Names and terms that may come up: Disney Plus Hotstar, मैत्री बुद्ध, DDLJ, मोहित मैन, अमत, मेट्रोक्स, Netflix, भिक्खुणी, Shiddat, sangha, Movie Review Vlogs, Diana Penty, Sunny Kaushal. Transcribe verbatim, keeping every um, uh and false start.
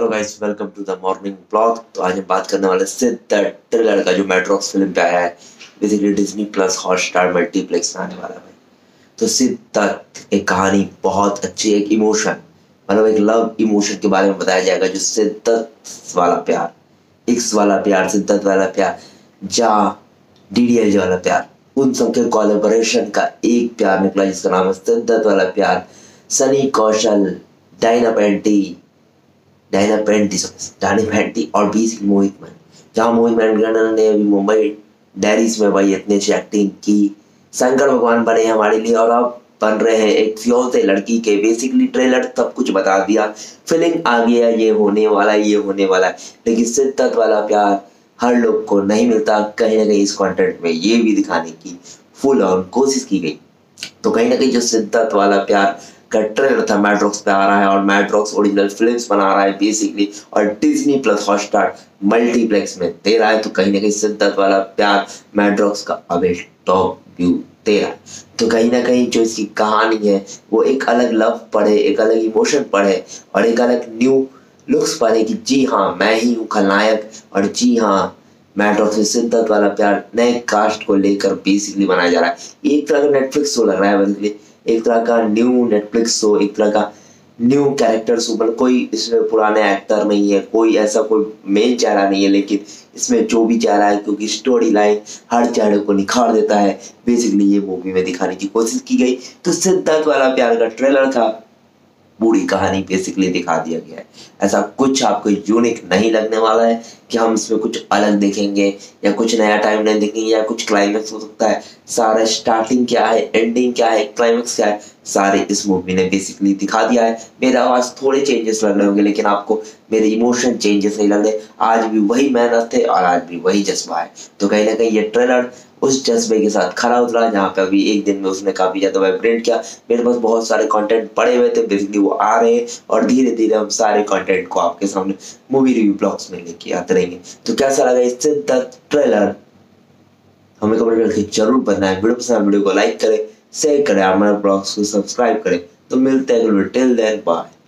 Hello guys, welcome to the morning blog. तो आज हम बात करने वाले सिद्दत ट्रेलर का, जो मेट्रोक्स फिल्म पे आया है। Basically Disney plus Hotstar multiplex में आने वाला है। तो सिद्दत एक कहानी, बहुत अच्छी एक इमोशन, मतलब एक लव इमोशन के बारे में बताया जाएगा, जो सिद्दत वाला प्यार, इक्स वाला प्यार, सिद्दत वाला प्यार, जा डीडीएलजे वाला प्यार, उन सबके कोलैबोरेशन का एक प्यार निकला जिसका नाम है सिद्दत वाला प्यार। सनी कौशल, डायना पेंटी डायना पेंटी डायना पेंटी और बीस मोहित मैन, जहाँ मोहित मैन ने अभी मुंबई डायरीज में भाई इतनी अच्छी एक्टिंग की, शंकर भगवान बने हमारे लिए और अब बन रहे हैं एक फ्योन से लड़की के। बेसिकली ट्रेलर सब कुछ बता दिया, फीलिंग आ गया, ये होने वाला है, ये होने वाला है। लेकिन सिद्दत वाला प्यार हर लोग को नहीं मिलता, कहीं ना कहीं इस कॉन्टेंट में ये भी दिखाने की फुल ऑन कोशिश की गई। तो कहीं ना कहीं जो सिद्दत वाला प्यार का ट्रेलर था, मैट्रोक्स पे आ रहा है और मैट्रोक्स ओरिजिनल फिल्म्स बना रहा है बेसिकली, और डिज्नी प्लस हॉटस्टार मल्टीप्लेक्स में दे रहा है। तो कहीं ना कहीं सिद्दत वाला प्यार मैट्रोक्स का अभी टॉप व्यू दे रहा है। तो कहीं ना कहीं जो इसकी कहानी है वो एक अलग लव पढ़े, एक अलग इमोशन पढ़े और एक अलग न्यू लुक्स पढ़े कि जी हाँ, मैं ही हूँ खलनायक और जी हाँ, मैट्रोक्स में सिद्दत वाला प्यार नए कास्ट को लेकर बेसिकली बनाया जा रहा है। एक तरह का नेटफ्लिक्स शो लग रहा है, बल्कि एक तरह का न्यू नेटफ्लिक्स शो, एक तरह का न्यू कैरेक्टर शो। मतलब कोई इसमें पुराने एक्टर नहीं है, कोई ऐसा कोई मेन चेहरा नहीं है, लेकिन इसमें जो भी चेहरा है, क्योंकि स्टोरी लाइन हर चेहरे को निखार देता है, बेसिकली ये मूवी में दिखाने की कोशिश की गई। तो सिद्दत वाला प्यार का ट्रेलर था, पूरी कहानी बेसिकली दिखा दिया गया है। ऐसा कुछ आपको यूनिक नहीं लगने वाला है कि हम इसमें कुछ अलग देखेंगे या कुछ नया टाइम नहीं देखेंगे या कुछ क्लाइमेक्स हो सकता है। सारा स्टार्टिंग क्या है, एंडिंग क्या है, क्लाइमेक्स क्या है, सारे इस मूवी ने बेसिकली दिखा दिया है। मेरा आवाज़ थोड़े चेंजेस लग रहे होंगे, लेकिन आपको मेरे इमोशन चेंजेस नहीं लग रहे। आज भी वही मेहनत है और आज भी वही जज्बा है। तो कहीं ना कहीं ये ट्रेलर उस जज्बे के साथ खड़ा उतरा, जहाँ पे अभी एक दिन में उसने काफ़ी ज़्यादा वाइब्रेंट किया। मेरे पास बहुत सारे कंटेंट पड़े हुए थे, बेसिकली वो आ रहे हैं और धीरे धीरे हम सारे कंटेंट को आपके सामने मूवी रिव्यू ब्लॉग्स में लेके आते रहेंगे। तो कैसा लगा इस सिद्दत ट्रेलर, हमें कमेंट करके जरूर बताएं। वीडियो पसंद वीडियो को लाइक करें, शेयर करें, हमारे ब्लॉग्स को सब्सक्राइब करें। तो मिलते हैं, टिल देन बाय।